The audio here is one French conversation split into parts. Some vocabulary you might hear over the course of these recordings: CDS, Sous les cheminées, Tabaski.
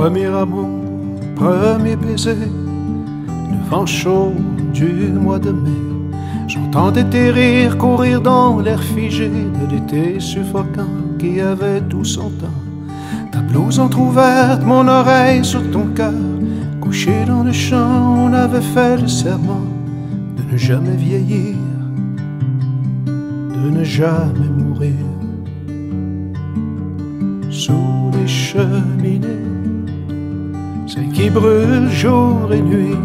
Premier amour, premier baiser, le vent chaud du mois de mai. J'entendais tes rires courir dans l'air figé de l'été suffocant qui avait tout son temps. Ta blouse entrouverte, mon oreille sur ton cœur. Couché dans le champ, on avait fait le serment de ne jamais vieillir, de ne jamais mourir. Sous les cheminées, celles qui brûlent jour et nuit.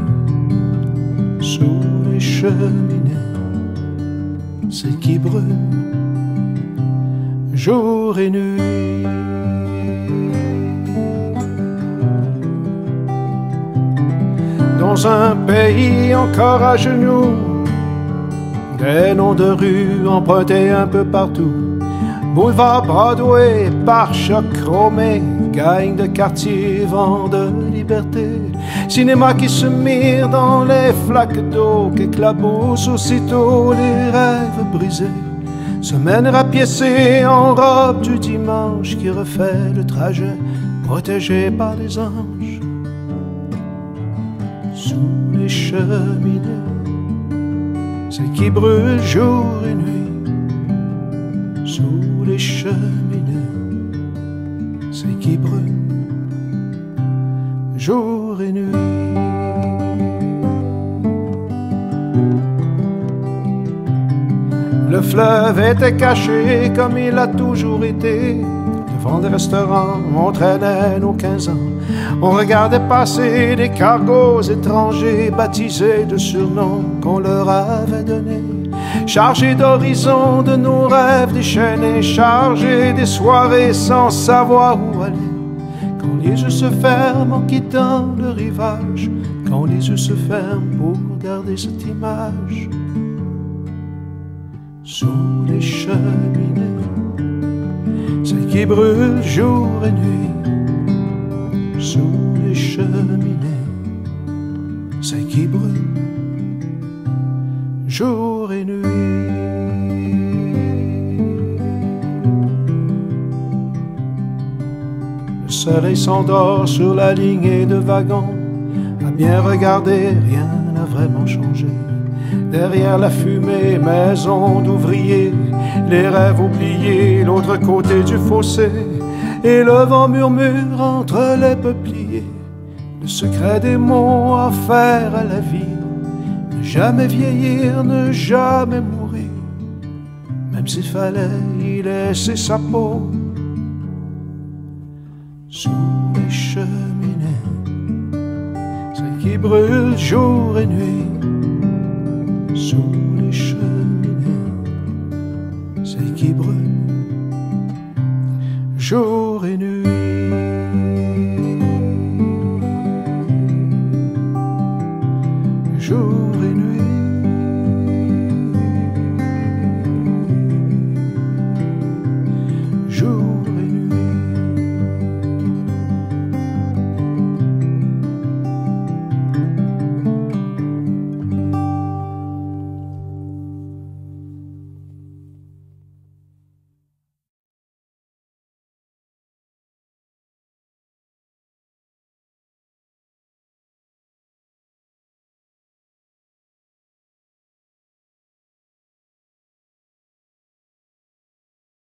Sous les cheminées, celles qui brûlent jour et nuit. Dans un pays encore à genoux, des noms de rues empruntés un peu partout. Boulevard Broadway, pare-choc chromé, gang de quartier, vent de liberté. Cinéma qui se mire dans les flaques d'eau qu'éclaboussent aussitôt les rêves brisés. Semaine rapiécée en robe du dimanche qui refait le trajet, protégé par les anges. Sous les cheminées, celles qui brûlent jour et nuit. Sous les cheminées, celles qui brûlent jour et nuit. Le fleuve était caché comme il a toujours été. Devant des restaurants, on traînait nos 15 ans. On regardait passer des cargos étrangers baptisés de surnoms qu'on leur avait donnés. Chargés d'horizons, de nos rêves déchaînés, chargés des soirées sans savoir où aller. Quand les yeux se ferment en quittant le rivage, quand les yeux se ferment pour garder cette image. Sous les cheminées, celles qui brûlent jour et nuit. Sous les cheminées, celles qui brûlent jour et nuit. Le soleil s'endort sur la lignée de wagons. À bien regarder, rien n'a vraiment changé. Derrière la fumée, maisons d'ouvriers, les rêves oubliés, l'autre côté du fossé. Et le vent murmure entre les peupliers, le secret des mots à faire à la vie. Ne jamais vieillir, ne jamais mourir, même s'il fallait y laisser sa peau. Sous les cheminées, celles qui brûlent jour et nuit. Sous les cheminées, celles qui brûlent jour et nuit.